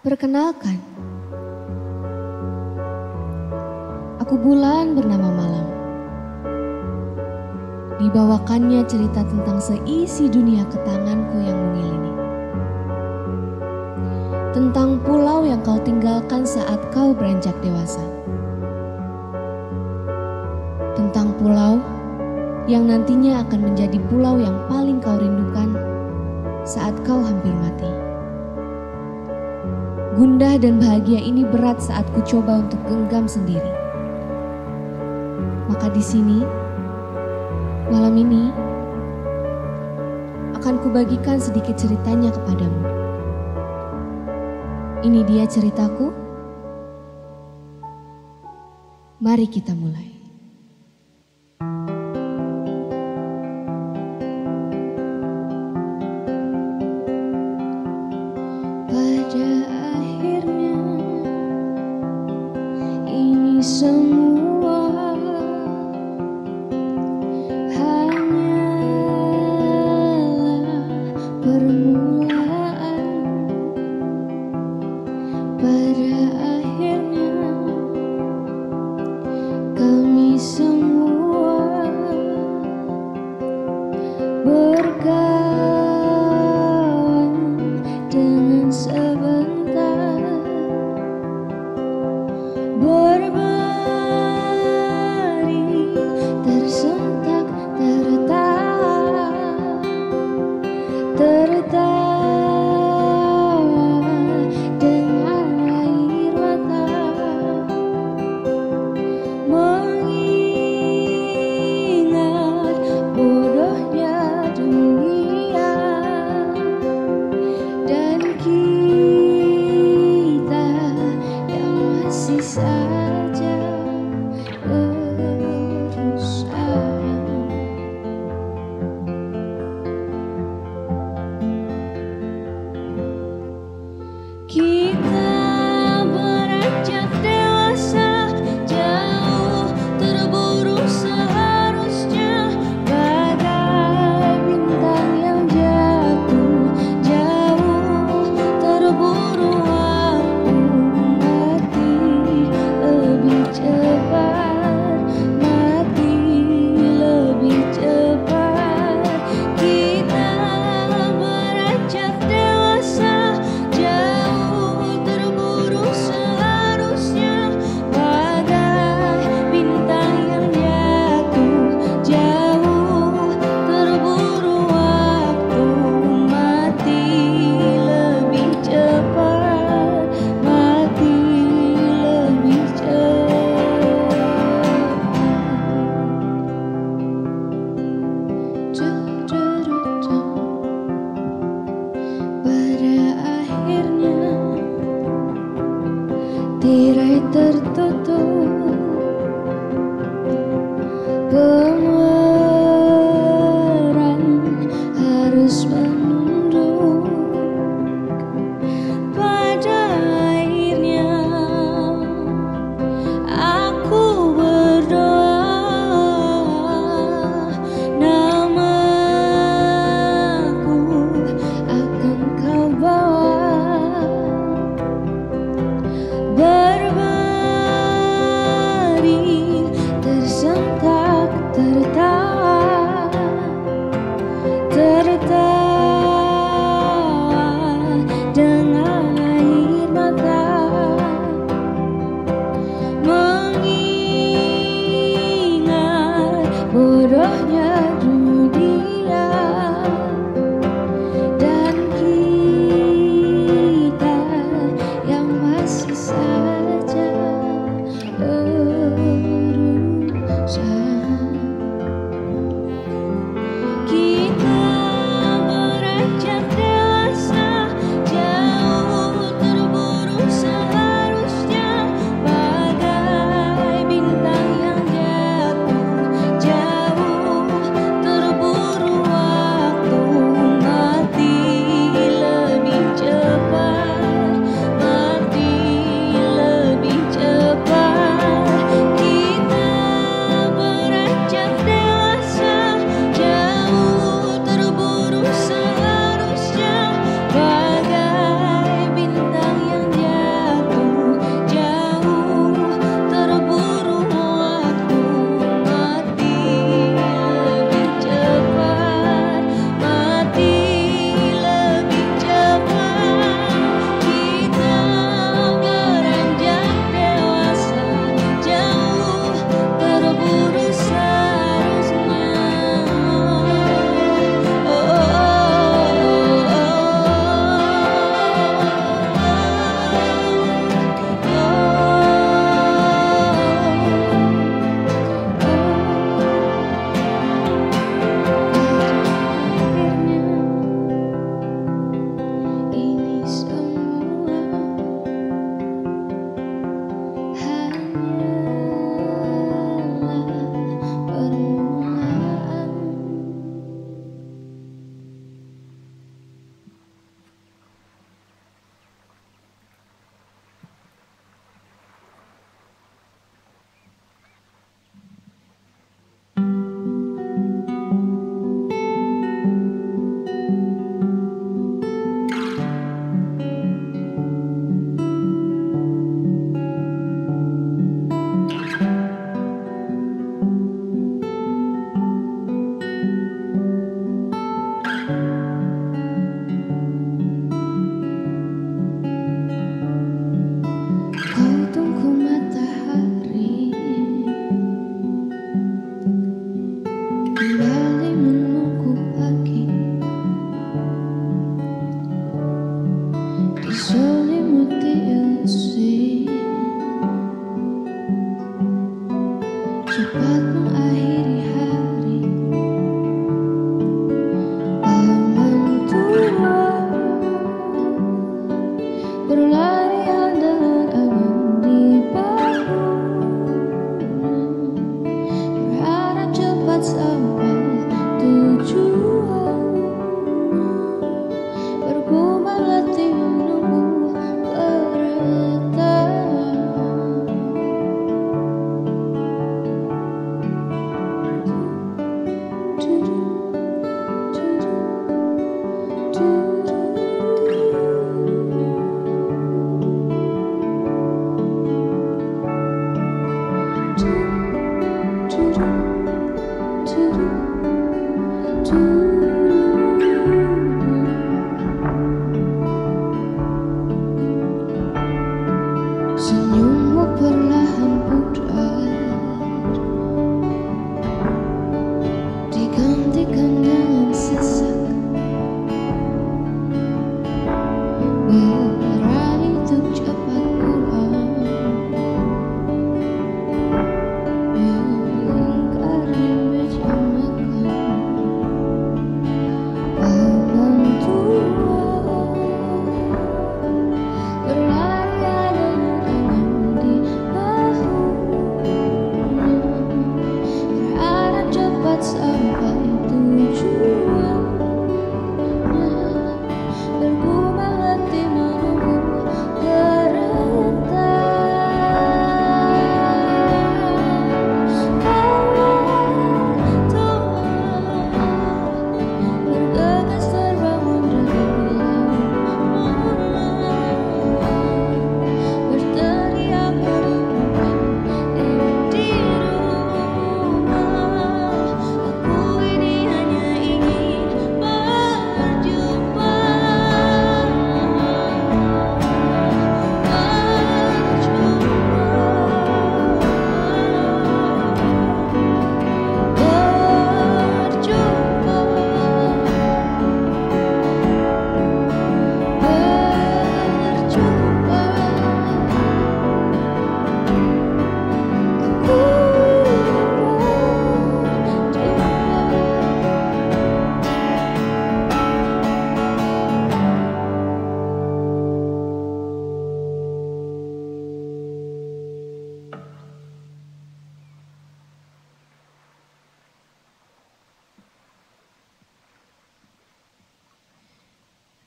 Perkenalkan, aku bulan bernama malam. Dibawakannya cerita tentang seisi dunia ke tanganku yang mengilini. Tentang pulau yang kau tinggalkan saat kau beranjak dewasa. Tentang pulau yang nantinya akan menjadi pulau yang paling kau rindukan saat kau hampir mati. Gundah dan bahagia ini berat saat ku coba untuk genggam sendiri. Maka di sini, malam ini, akan kubagikan sedikit ceritanya kepadamu. Ini dia ceritaku. Mari kita mulai. Semua hanyalah permulaan. Pada akhirnya kami semua berkawan dengan sebentar berbagi. Buru aku mati.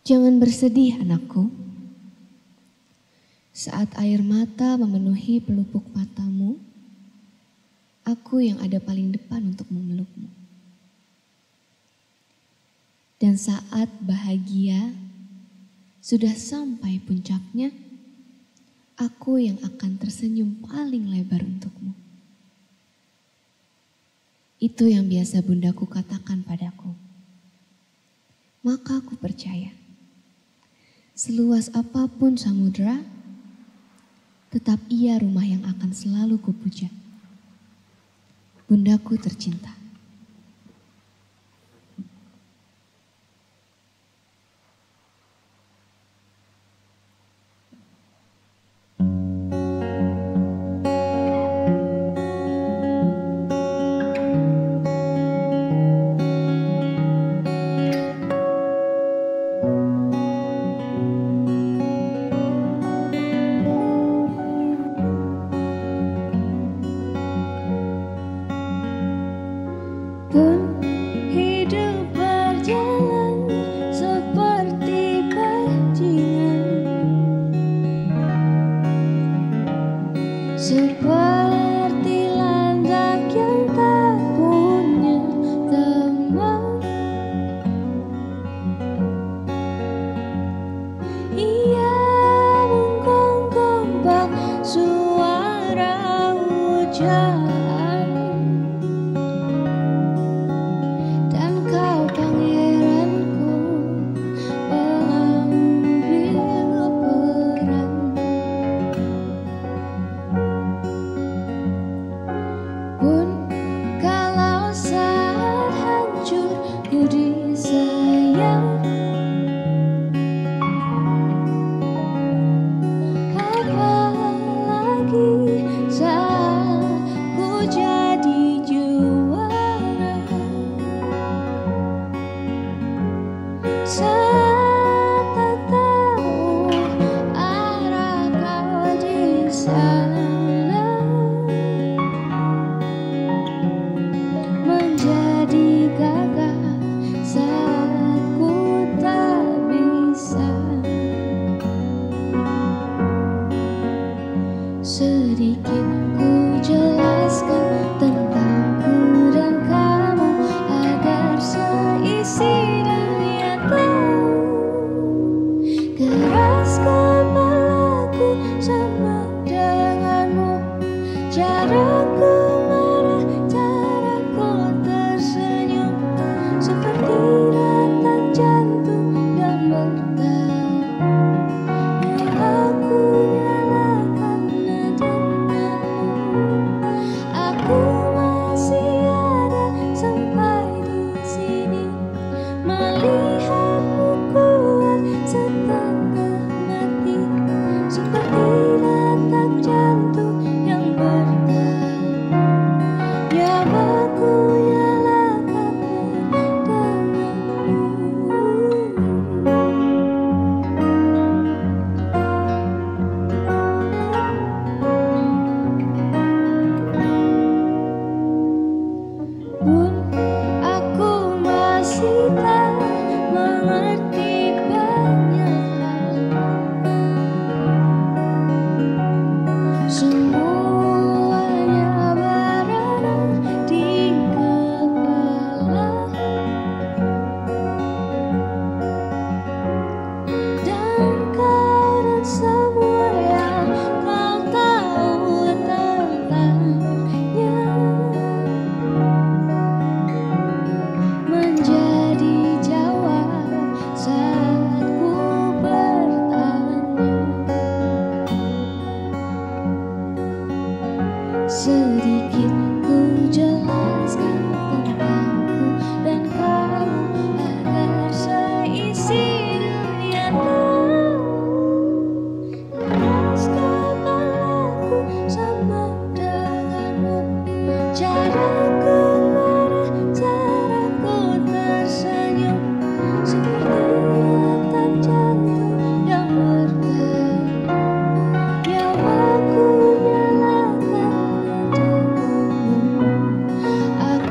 Jangan bersedih, anakku. Saat air mata memenuhi pelupuk matamu, aku yang ada paling depan untuk memelukmu. Dan saat bahagia sudah sampai puncaknya, aku yang akan tersenyum paling lebar untukmu. Itu yang biasa bundaku katakan padaku. Maka aku percaya, seluas apapun samudera, tetap ia rumah yang akan selalu kupuja. Bundaku tercinta.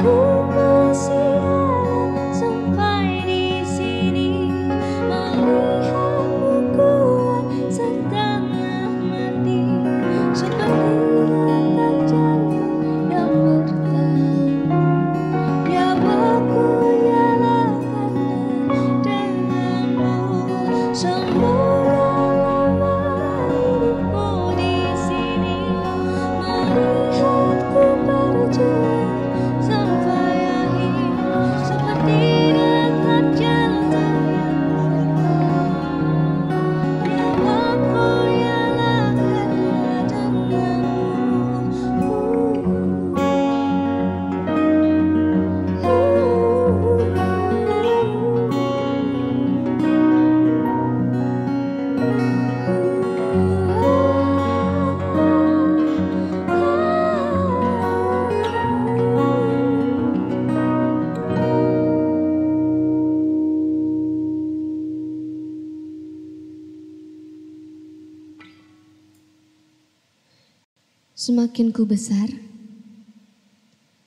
Ooh. Semakin ku besar,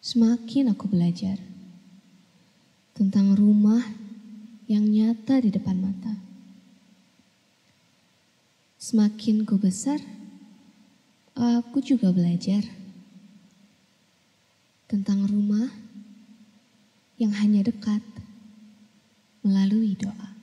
semakin aku belajar tentang rumah yang nyata di depan mata. Semakin ku besar, aku juga belajar tentang rumah yang hanya dekat melalui doa.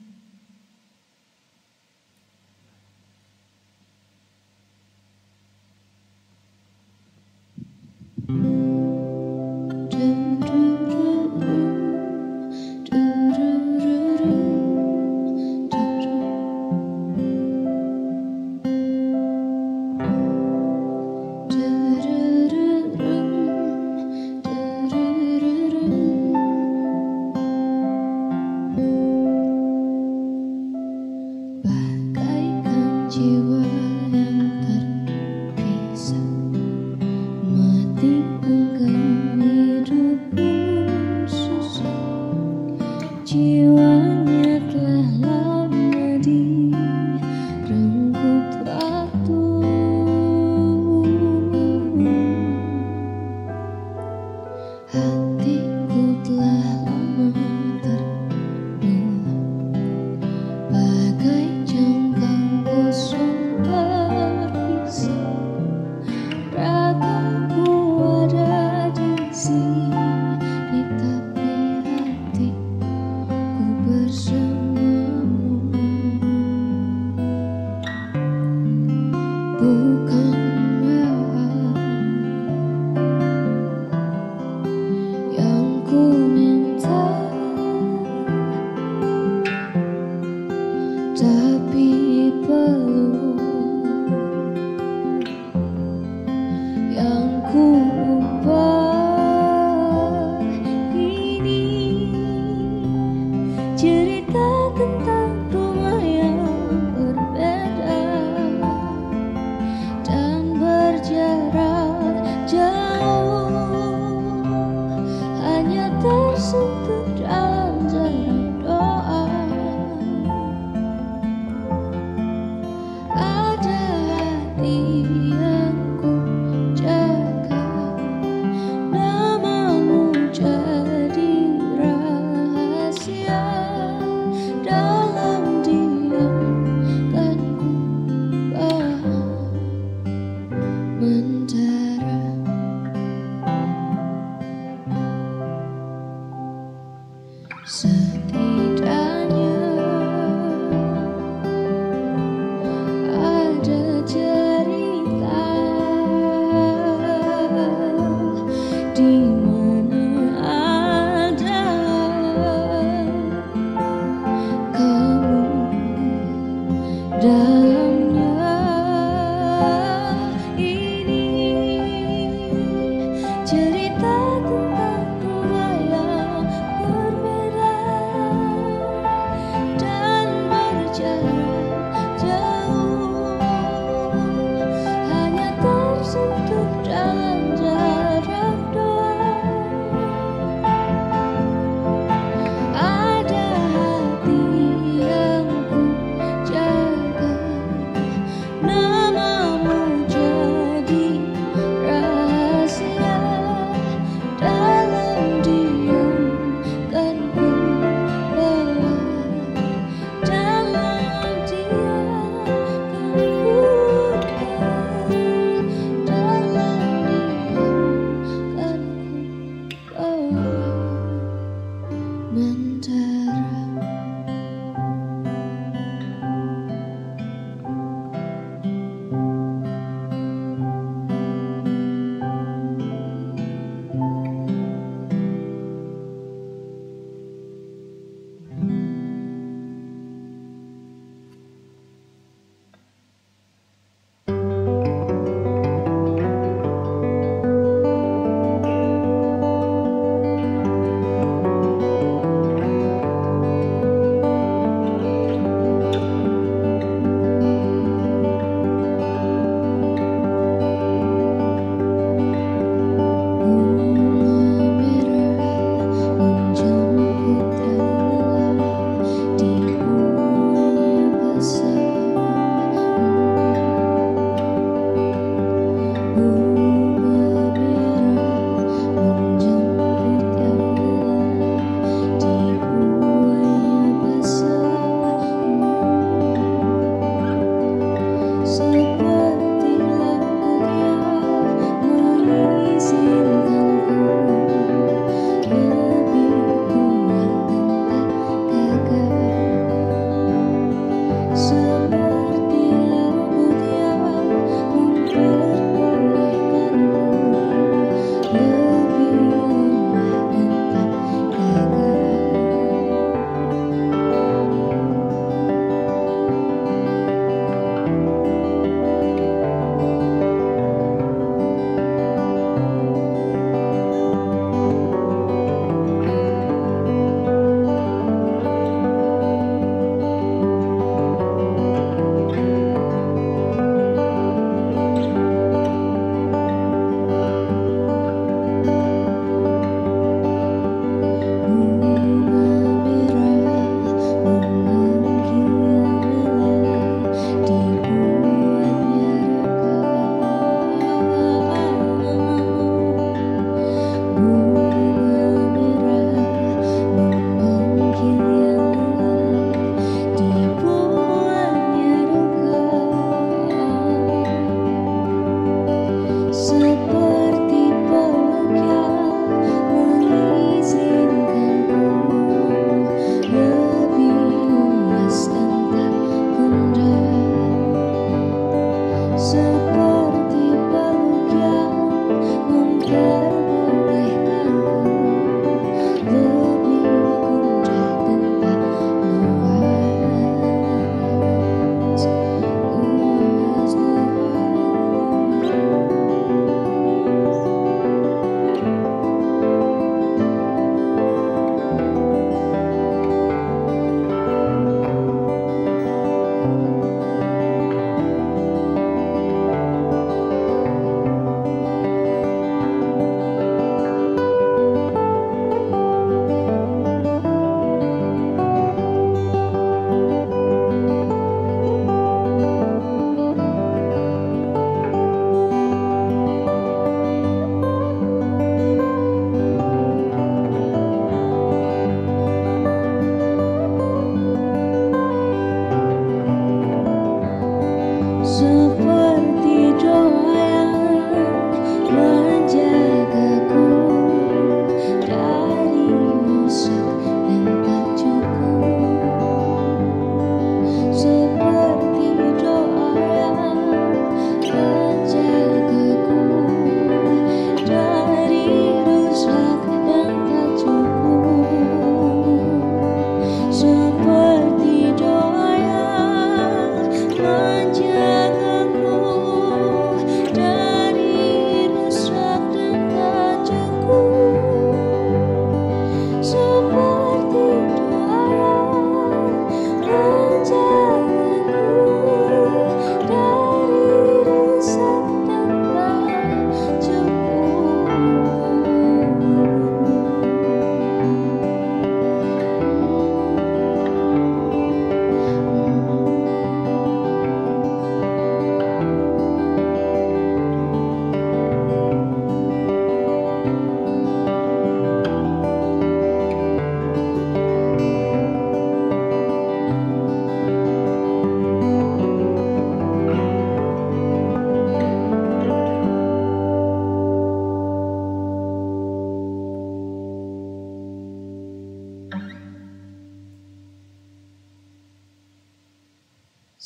Cerita tentang rumah yang berbeda.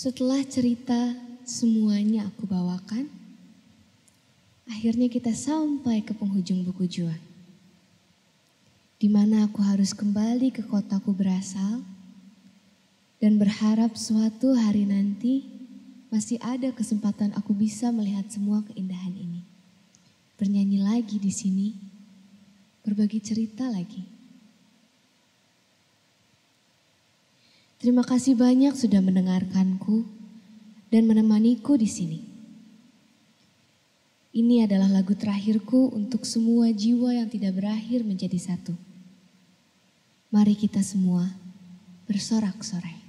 Setelah cerita semuanya aku bawakan, akhirnya kita sampai ke penghujung buku Juan. Di mana aku harus kembali ke kotaku berasal dan berharap suatu hari nanti masih ada kesempatan aku bisa melihat semua keindahan ini. Bernyanyi lagi di sini, berbagi cerita lagi. Terima kasih banyak sudah mendengarkanku dan menemaniku di sini. Ini adalah lagu terakhirku untuk semua jiwa yang tidak berakhir menjadi satu. Mari kita semua bersorak-sorai.